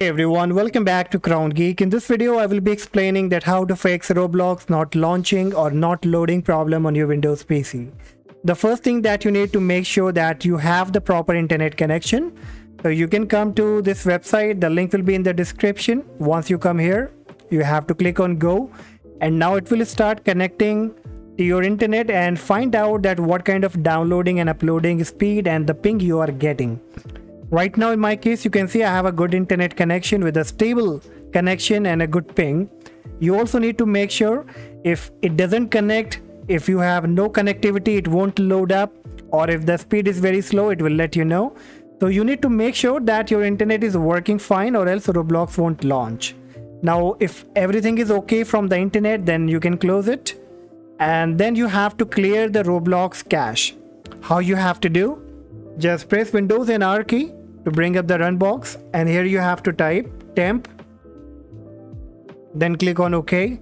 Hey everyone, welcome back to Crown Geek. In this video I will be explaining that how to fix Roblox not launching or not loading problem on your Windows PC. The first thing that you need to make sure that you have the proper internet connection. So you can come to this website, the link will be in the description. Once you come here, you have to click on go and now it will start connecting to your internet and find out that what kind of downloading and uploading speed and the ping you are getting. Right now in my case you can see I have a good internet connection with a stable connection and a good ping. You also need to make sure if it doesn't connect, if you have no connectivity it won't load up, or if the speed is very slow it will let you know. So you need to make sure that your internet is working fine or else Roblox won't launch. Now if everything is okay from the internet then you can close it and then you have to clear the Roblox cache. How you have to do? Just press Windows and R key to bring up the run box and here you have to type temp, then click on OK.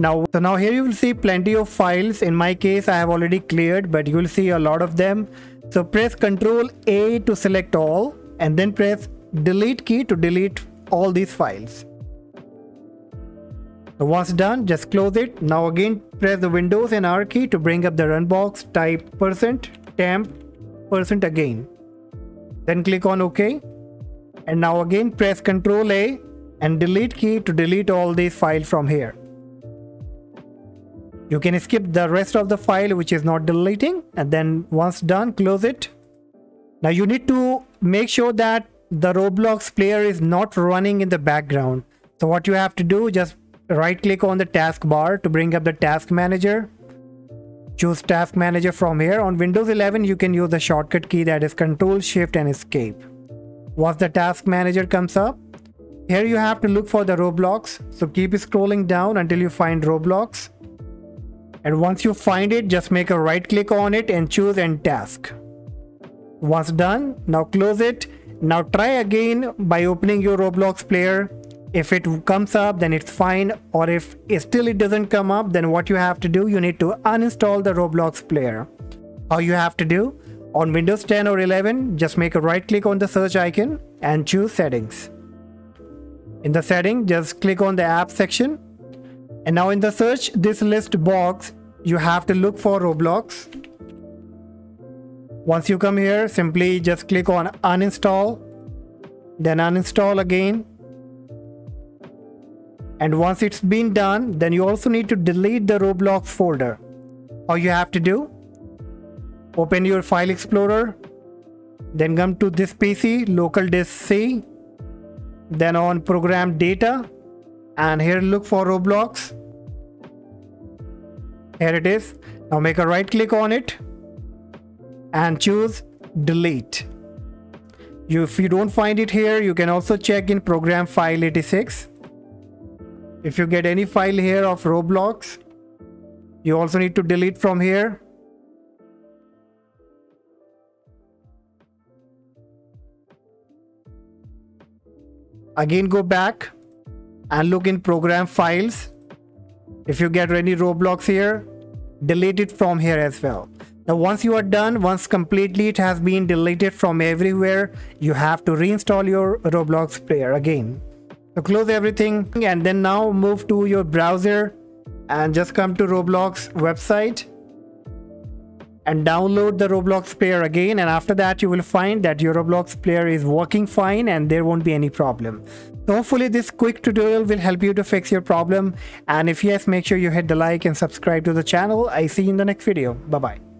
So now here you will see plenty of files. In my case I have already cleared, but you will see a lot of them. So press Ctrl A to select all and then press delete key to delete all these files. So once done, just close it. Now again press the Windows and R key to bring up the run box, type %temp% again, then click on OK, and now again press Ctrl A and delete key to delete all these files from here. You can skip the rest of the file which is not deleting, and then once done close it. Now you need to make sure that the Roblox player is not running in the background. So what you have to do, just right click on the taskbar to bring up the task manager. Choose task manager from here. On Windows 11 you can use the shortcut key, that is Ctrl Shift and Escape. Once the task manager comes up, here you have to look for the Roblox. So keep scrolling down until you find Roblox, and once you find it just make a right click on it and choose end task. Once done, now close it. Now try again by opening your Roblox player. If it comes up then it's fine, or if still it doesn't come up then what you have to do, you need to uninstall the Roblox player. How you have to do? On Windows 10 or 11 just make a right click on the search icon and choose settings. In the setting just click on the app section, and now in the search this list box you have to look for Roblox. Once you come here simply just click on uninstall, then uninstall again. And once it's been done, then you also need to delete the Roblox folder. All you have to do, open your file explorer, then come to this PC, local disk C, then on program data, and here look for Roblox. Here it is. Now make a right click on it and choose delete. If you don't find it here, you can also check in program file 86. If you get any file here of Roblox, you also need to delete from here. Again go back and look in program files. If you get any Roblox here, delete it from here as well. Now once you are done, once completely it has been deleted from everywhere, you have to reinstall your Roblox player again. So close everything and then now move to your browser and just come to Roblox website and download the Roblox player again, and after that you will find that your Roblox player is working fine and there won't be any problem. So hopefully this quick tutorial will help you to fix your problem, and if yes make sure you hit the like and subscribe to the channel. I see you in the next video. Bye bye.